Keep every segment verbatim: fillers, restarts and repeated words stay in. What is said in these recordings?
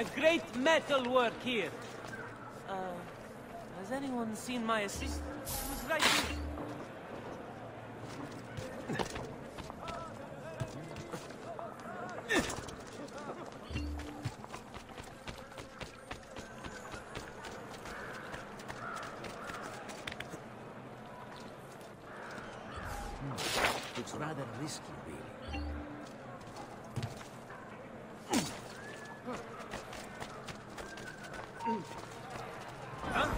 I've great metal work here. Uh, has anyone seen my assistant? Who's right here? It's rather risky, really. Huh?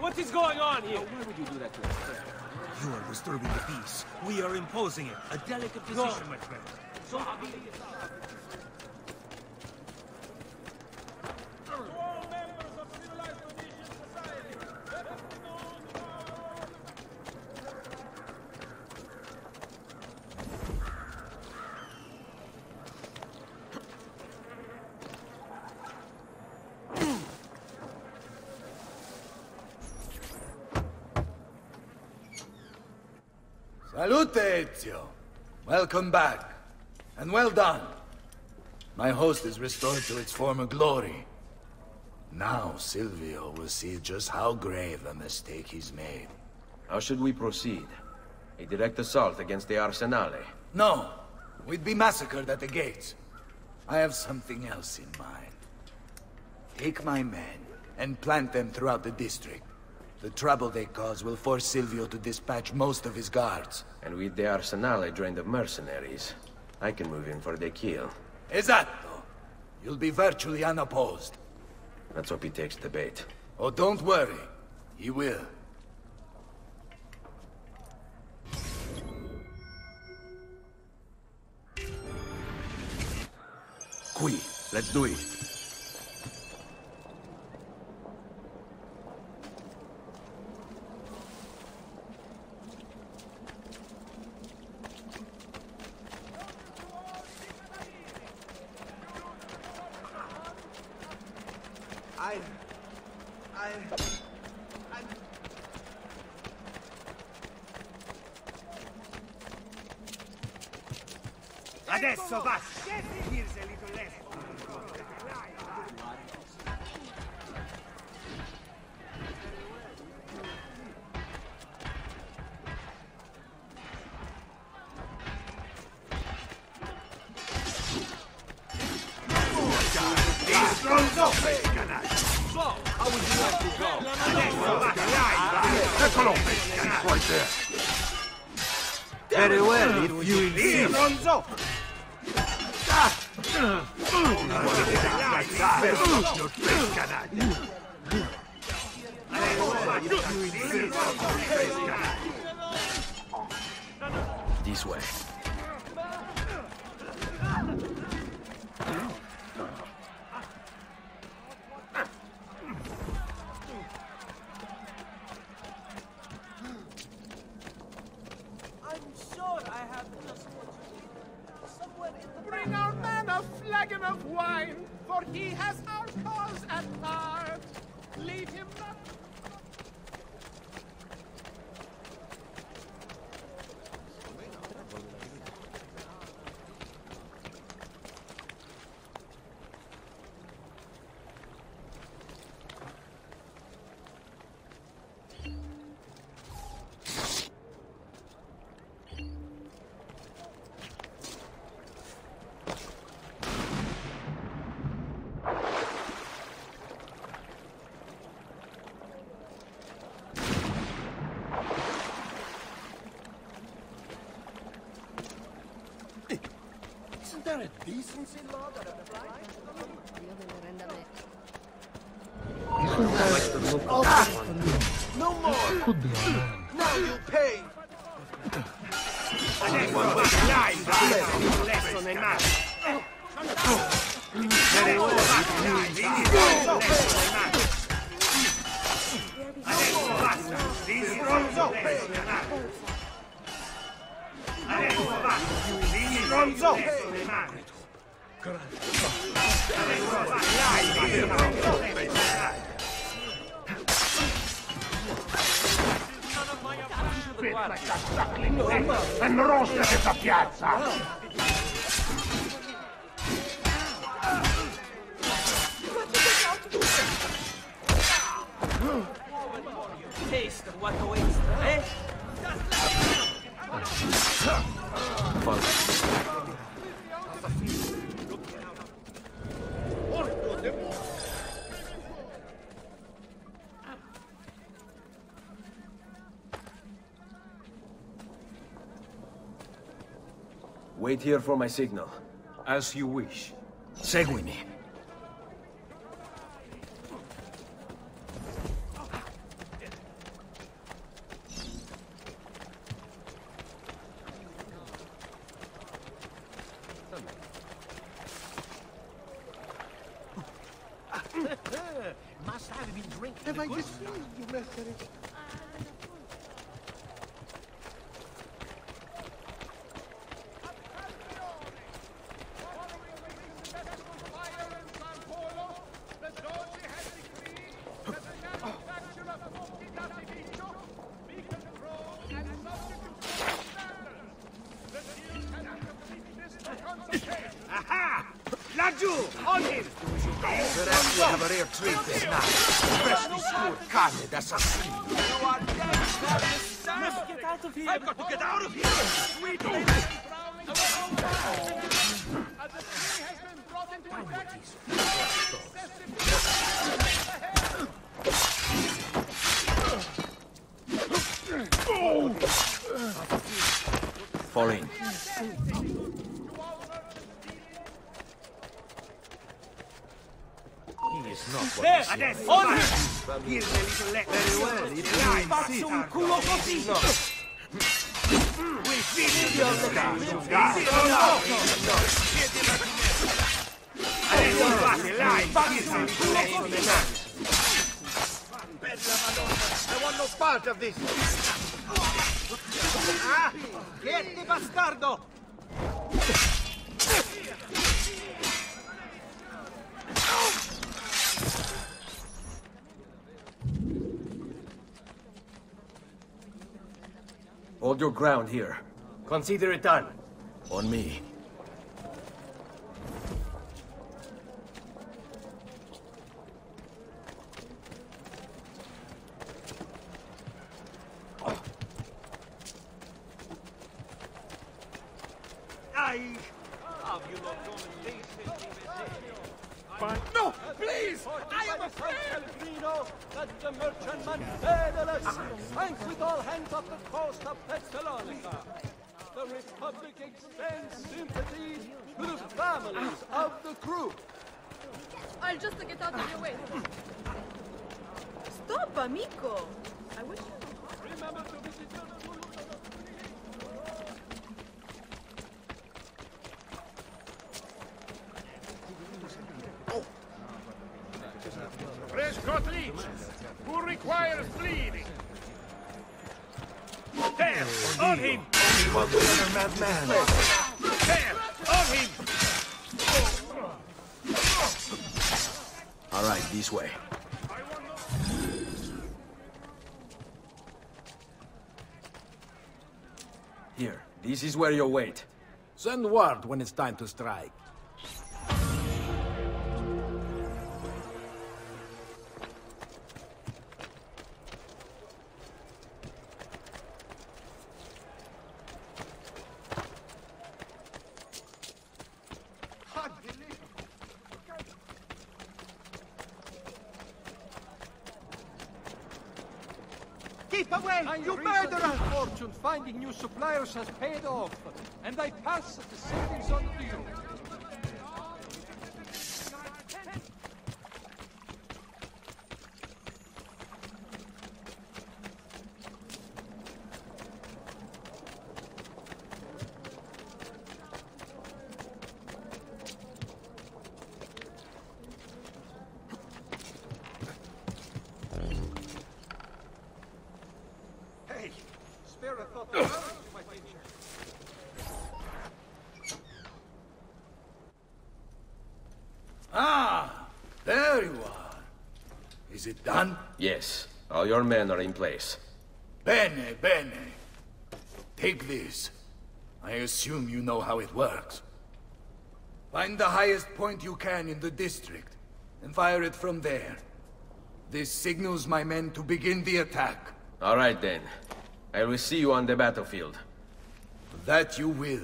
What is going on here? Oh, why would you do that to us? You are disturbing the peace. We are imposing it. A delicate position, no. My friend. So Salute, Ezio! Welcome back, and well done. My host is restored to its former glory. Now Silvio will see just how grave a mistake he's made. How should we proceed? A direct assault against the Arsenale? No! We'd be massacred at the gates. I have something else in mind. Take my men, and plant them throughout the district. The trouble they cause will force Silvio to dispatch most of his guards. And with the Arsenale drained of mercenaries, I can move in for the kill. Esatto! You'll be virtually unopposed. Let's hope he takes the bait. Oh, don't worry. He will. Qui, let's do it. Adesso va! Here's a little less. So, how would you like to go? Eccolo! He's right there. Very well, if you insist. This way. There a decency law that applies to the look of the no more! Now you pay! Less on enough! Ronzo! And roast questa piazza! waste, what a waste, eh? Wait here for my signal. As you wish. Seguimi. Must have been drinking. Have I just seen you, message? Hold your ground here. Consider it done. On me. This is where you wait. Send word when it's time to strike. Finding new suppliers has paid off, and I pass the savings on to you. Yes, all your men are in place. Bene, bene. Take this. I assume you know how it works. Find the highest point you can in the district, and fire it from there. This signals my men to begin the attack. All right then. I will see you on the battlefield. That you will.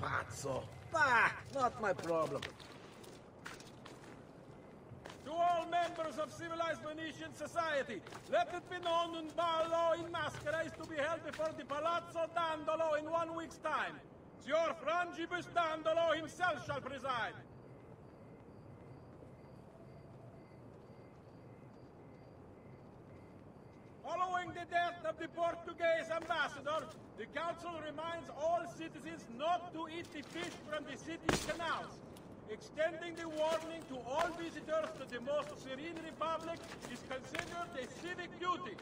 Pazzo. Bah, not my problem. To all members of civilized Venetian society, let it be known that Ballo in masquerade is to be held before the Palazzo Dandolo in one week's time. Signor Frangibus Dandolo himself shall preside. Following the death of the Portuguese ambassador, the council reminds all citizens not to eat the fish from the city's canals, extending the warning to all visitors to the most serene republic is considered a civic duty.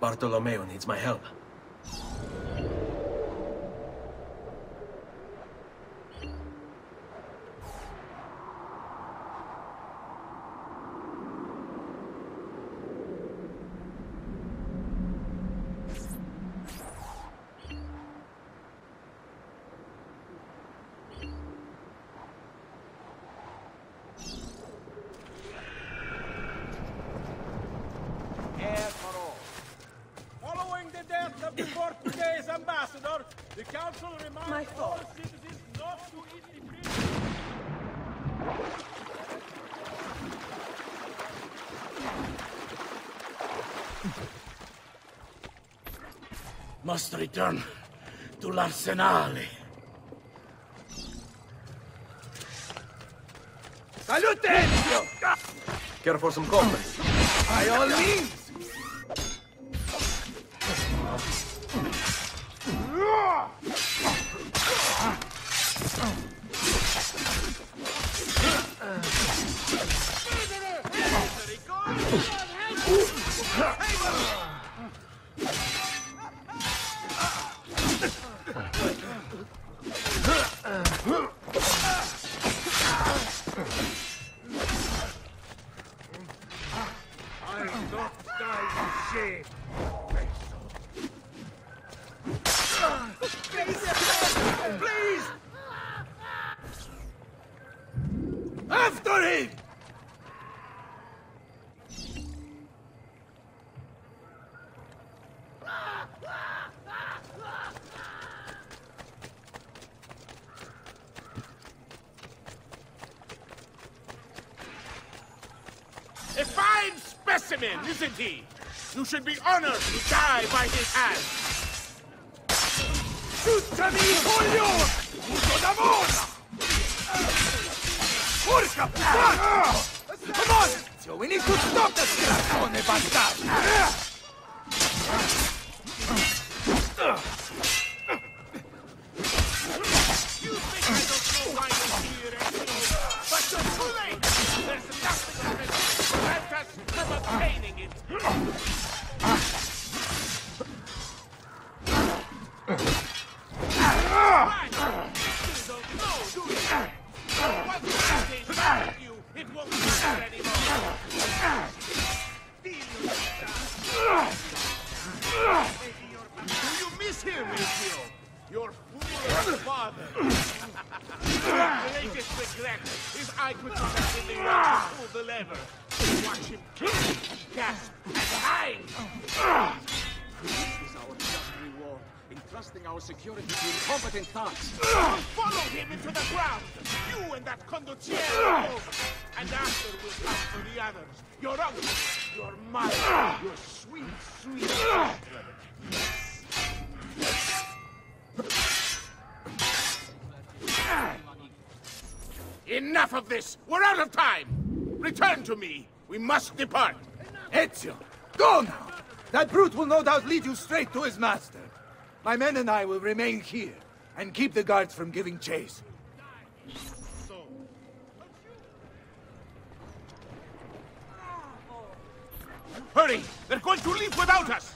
Bartolomeo needs my help. Must return to l'Arsenale. Salute, Ezio! Care for some coffee? By all means! Isn't he? You should be honored to die by his hand. Aiutami, voglio! Muso d'amore! Porca puttata! Come on! Ezio! We need to stop the distrazione, bastardo! You think I don't know why you're here, Ezio? But you're too late! There's nothing of it! Let us keep obtaining it! Why? You don't know, do you? What do you think of you? It won't matter anymore! Do you miss him, Ezio? Your foolish father! My greatest regret is I could not have been the one to pull the lever. Watch him kill, gasp, and hang! This is our just reward, entrusting our security to incompetent thugs. I'll follow him into the ground! You and that condottiere! And after we'll come for the others. Your uncle, your mother, your sweet, sweet brother. Yes. Enough of this! We're out of time! Return to me! We must depart! Ezio, go now! That brute will no doubt lead you straight to his master. My men and I will remain here, and keep the guards from giving chase. Hurry! They're going to leave without us!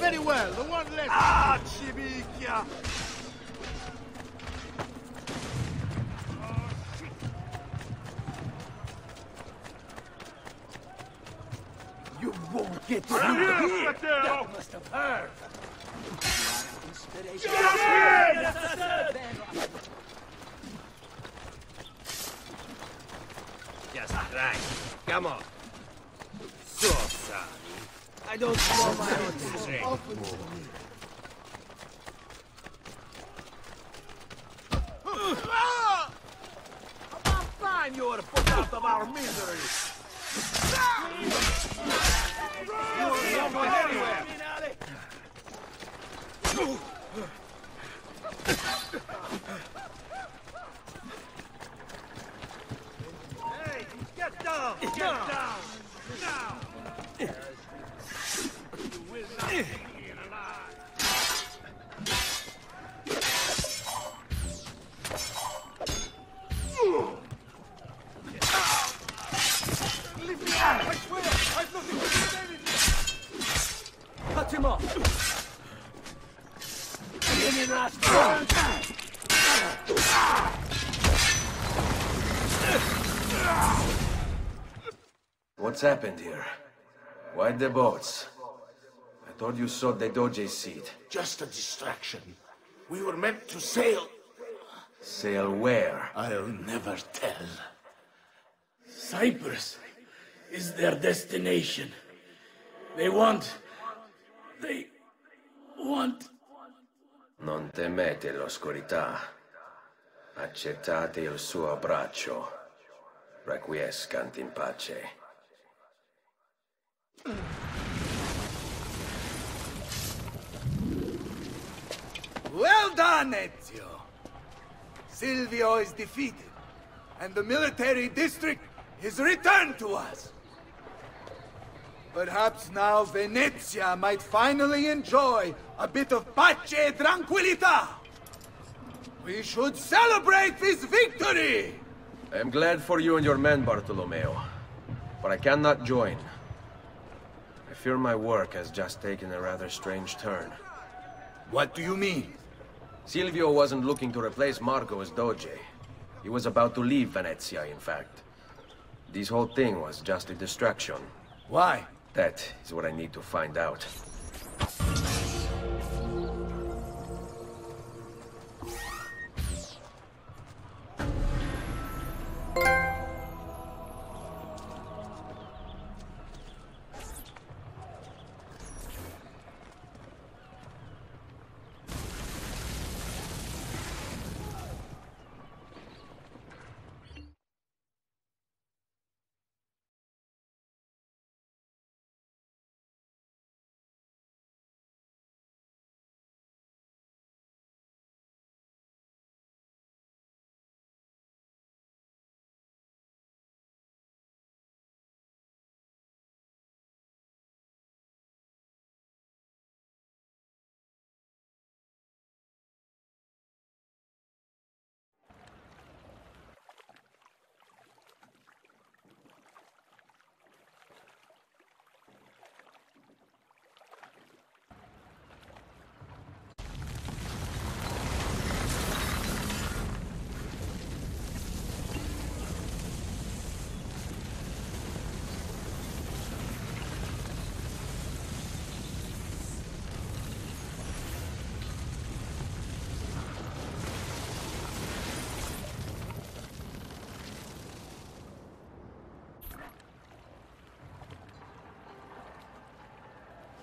Very well, the one left. Ah, chibikia! Oh, shit. You won't get through here! That must have hurt! Inspiration! Just right. Come on. So sorry. I don't know my own things. About time you were put out of our misery. You are not going anywhere. Hey, get down! Get down! Now! Here leave me out! I swear! I've nothing to say with you! Cut him off! Give me last one! What's happened here? Why'd the boats? I thought you saw the Doge's seat. Just a distraction. We were meant to sail... Sail where? I'll never tell. Cyprus is their destination. They want... They... want... Non temete l'oscurità. Accettate il suo abbraccio. Requiescant in pace. Well done, Ezio! Silvio is defeated, and the military district is returned to us! Perhaps now Venezia might finally enjoy a bit of pace e tranquillità! We should celebrate this victory! I am glad for you and your men, Bartolomeo, but I cannot join. I fear my work has just taken a rather strange turn. What do you mean? Silvio wasn't looking to replace Marco as Doge. He was about to leave Venezia, in fact. This whole thing was just a distraction. Why? That is what I need to find out.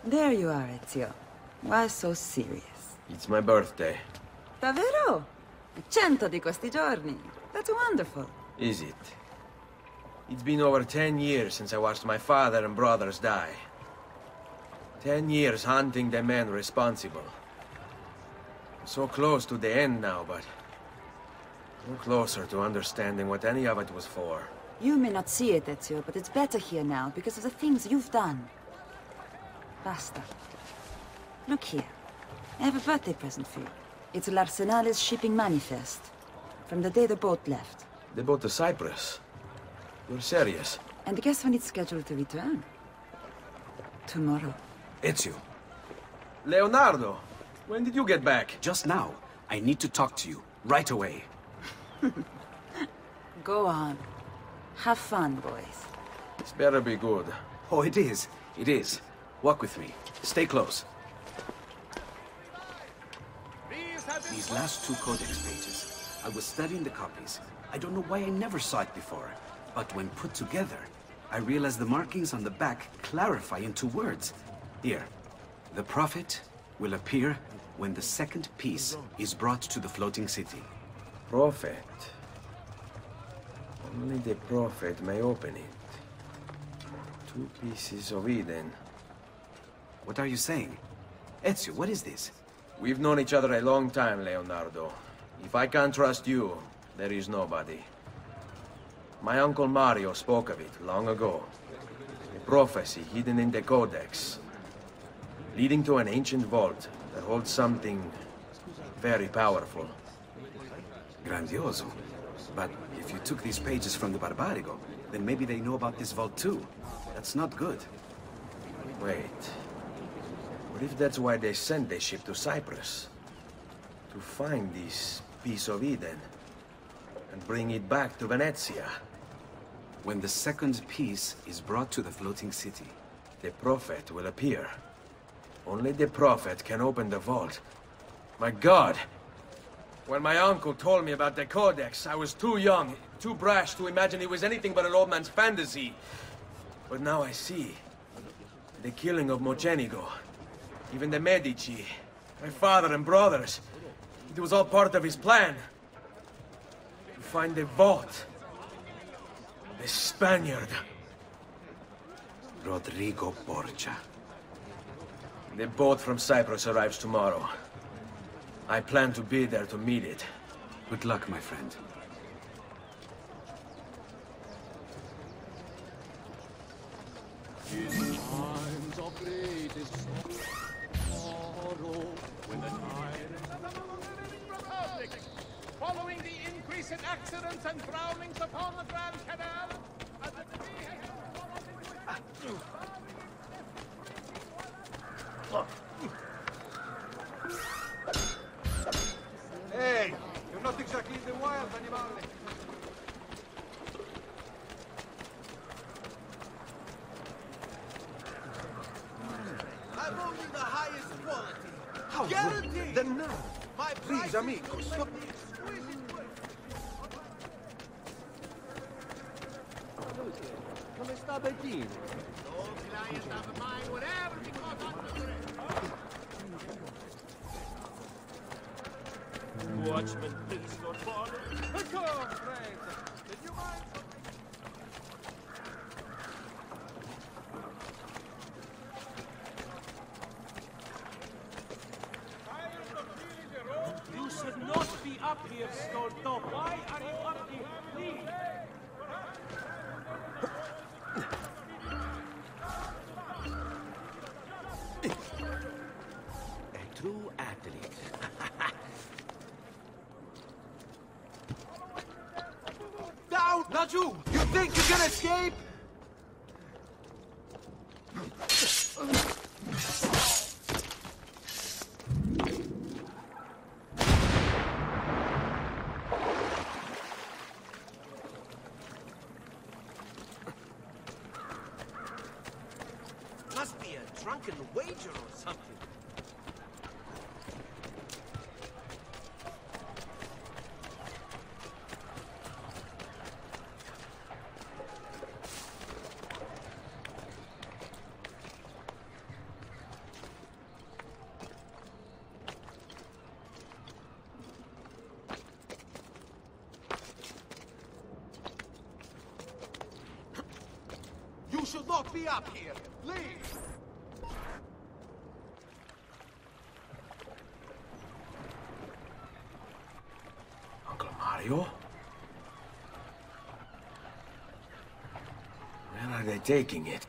There you are, Ezio. Why so serious? It's my birthday. Davvero? Cento di questi giorni. That's wonderful. Is it? It's been over ten years since I watched my father and brothers die. Ten years hunting the men responsible. I'm so close to the end now, but... no closer to understanding what any of it was for. You may not see it, Ezio, but it's better here now because of the things you've done. Basta. Look here. I have a birthday present for you. It's l'Arsenale's shipping manifest. From the day the boat left. The boat to Cyprus? You're serious? And guess when it's scheduled to return? Tomorrow. Ezio. Leonardo! When did you get back? Just now. I need to talk to you. Right away. Go on. Have fun, boys. This better be good. Oh, it is. It is. Walk with me. Stay close. These last two codex pages, I was studying the copies. I don't know why I never saw it before. But when put together, I realized the markings on the back clarify into words. Here, the prophet will appear when the second piece is brought to the floating city. Prophet? Only the prophet may open it. Two pieces of Eden. What are you saying? Ezio, what is this? We've known each other a long time, Leonardo. If I can't trust you, there is nobody. My uncle Mario spoke of it long ago. A prophecy hidden in the codex, leading to an ancient vault that holds something very powerful. Grandioso. But if you took these pages from the Barbarigo, then maybe they know about this vault too. That's not good. Wait. What if that's why they sent their ship to Cyprus? To find this piece of Eden and bring it back to Venezia? When the second piece is brought to the floating city, the prophet will appear. Only the prophet can open the vault. My God! When my uncle told me about the codex, I was too young, too brash to imagine it was anything but an old man's fantasy. But now I see. The killing of Mocenigo, even the Medici, my father and brothers, it was all part of his plan. To find the vault. The Spaniard. Rodrigo Borgia. The boat from Cyprus arrives tomorrow. I plan to be there to meet it. Good luck, my friend. Following the increase in accidents and drownings upon the Grand Canal, hey, you're not exactly in the wild, animal. I brought you the highest quality. How guaranteed. The nerve. My please, amigos. Come sta bellino? Don't rely on mine, whatever you call that. Watchman, please, Lord Father. Come on, friends. Did you mind? Up here, Stone Top. Why are you up here? Please. A true athlete. Down, Naju! You think you can escape? lock me up here! Leave! Uncle Mario? Where are they taking it?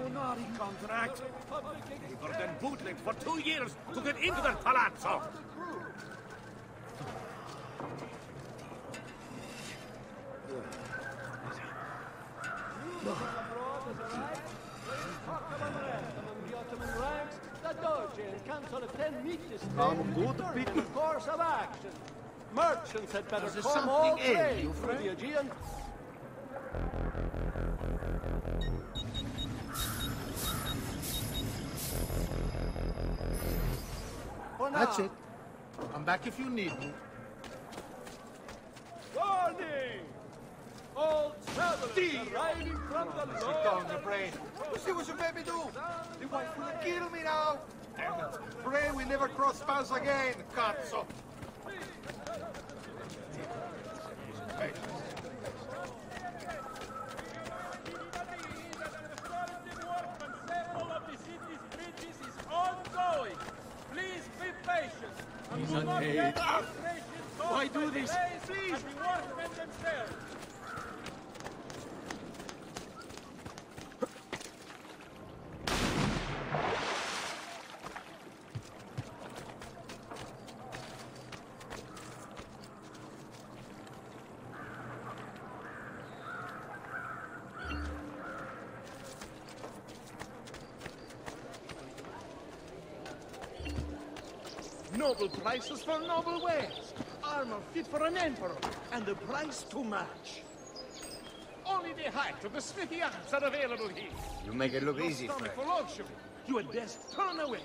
Monari contract. They were then bootlegged for two years to get into that palazzo. The Doge and Council of Ten meet this good course of action. Merchants had better come all trade for the Aegean. That's it. I'm back if you need me. Warning! All travelers riding from the north. Sit down, your brain. You see what you made me do? The wife will kill me now. Damn it. Pray we never cross paths again, cazzo. Hey. He's unpaid. Why do this? Please! Noble prices for noble wares, armor fit for an emperor, and the price to match. Only the height of the smithy arts are available here. You make it look no easy, friend. For luxury, you had best turn away.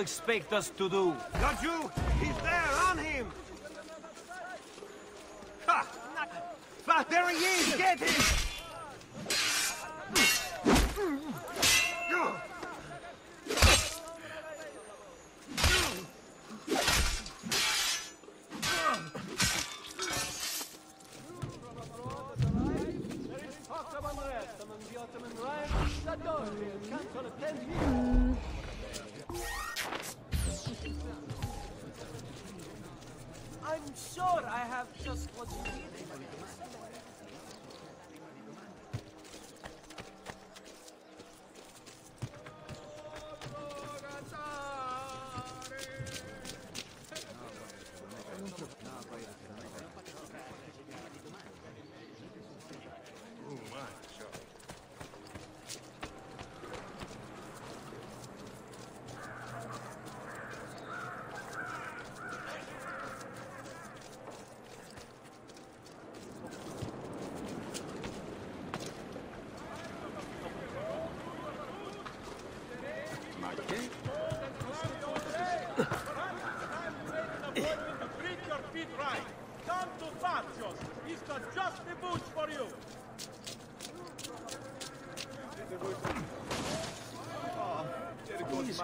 Expect us to do? Got you? He's there, on him! Ha! Not... There he is! Get him!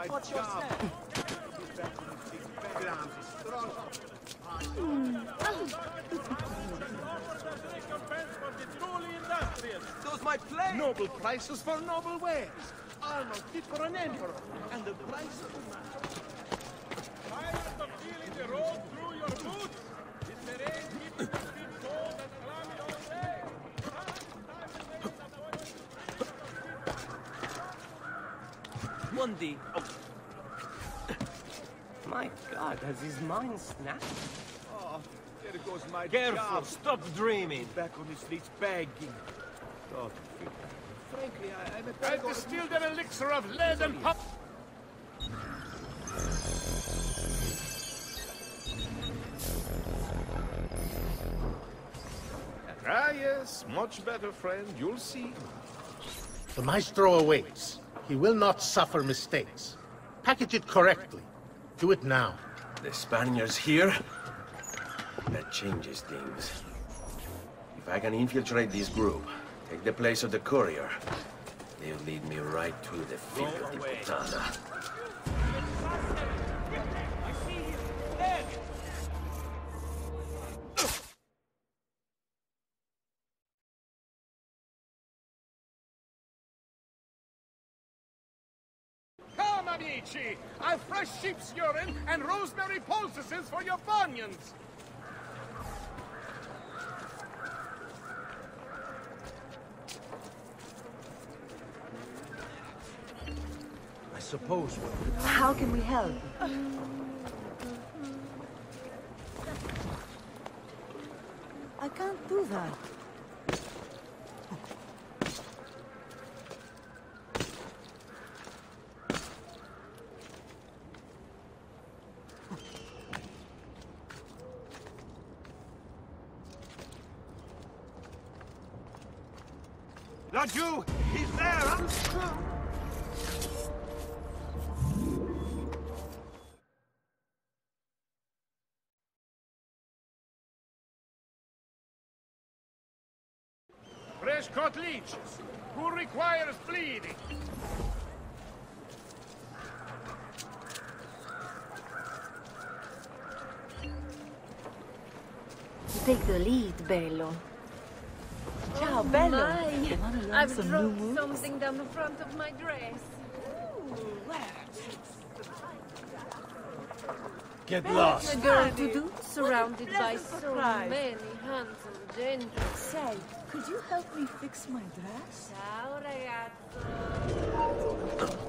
Those my play. Noble prices for noble wares. Armor fit for an emperor, and the price of a man. Tired of feeling the road through your boots? Is the rain keeping the feet cold and clammy all day? One day. Oh. My God, has his mind snapped? Oh, there goes my Careful, job. Stop dreaming. Back on the streets begging. Oh, frankly, I, I'm a I've distilled an elixir of lead and pop. Ah, yes, much better, friend. You'll see. The maestro awaits. He will not suffer mistakes. Package it correctly. Do it now. The Spaniards here? That changes things. If I can infiltrate this group, take the place of the courier, they'll lead me right to the field of the puttana. I've fresh sheep's urine and rosemary poultices for your bunions! I suppose... How can we help? I can't do that. Not you! He's there! I'm sure! Fresh caught leeches! Who requires bleeding? Take the lead, Bello. Ciao, Bello! Oh, I've dropped something down the front of my dress. Ooh, Get Bello lost! A girl to do, surrounded by so many handsome gentlemen. Say, could you help me fix my dress? Ciao, ragazzo!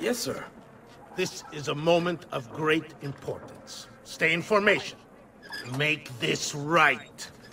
Yes, sir. This is a moment of great importance. Stay in formation. Make this right.